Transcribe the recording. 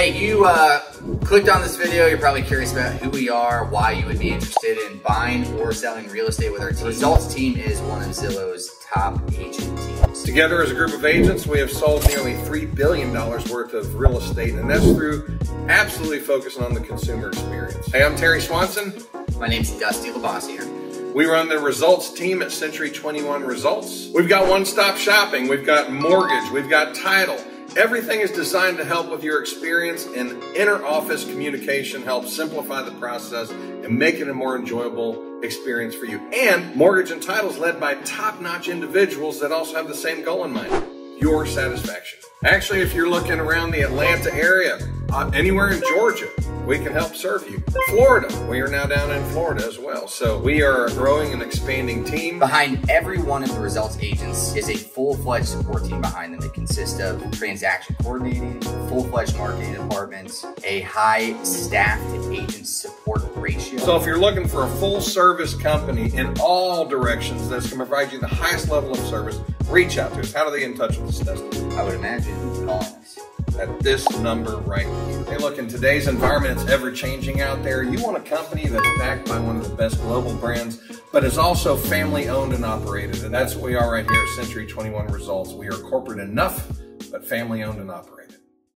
Hey, you clicked on this video. You're probably curious about who we are, why you would be interested in buying or selling real estate with our team. The Results team is one of Zillow's top agent teams. Together as a group of agents, we have sold nearly $3 billion worth of real estate, and that's through absolutely focusing on the consumer experience. Hey, I'm Terry Swanson. My name's Dusty Labossier. We run the Results team at Century 21 Results. We've got one-stop shopping, we've got mortgage, we've got title. Everything is designed to help with your experience, and inter-office communication helps simplify the process and make it a more enjoyable experience for you. And mortgage and title is led by top-notch individuals that also have the same goal in mind, your satisfaction. Actually, if you're looking around the Atlanta area, anywhere in Georgia, we can help serve you. Florida, we are now down in Florida as well. So we are a growing and expanding team. Behind every one of the Results agents is a full-fledged support team behind them that consists of transaction coordinating, full-fledged marketing departments, a high staff to agent support ratio. So if you're looking for a full-service company in all directions that's going to provide you the highest level of service, reach out to us. How do they get in touch with us, Dusty? I would imagine calling us at this number right here. Hey, look, in today's environment, it's ever-changing out there. You want a company that's backed by one of the best global brands, but is also family-owned and operated, and that's what we are right here at Century 21 Results. We are corporate enough, but family-owned and operated.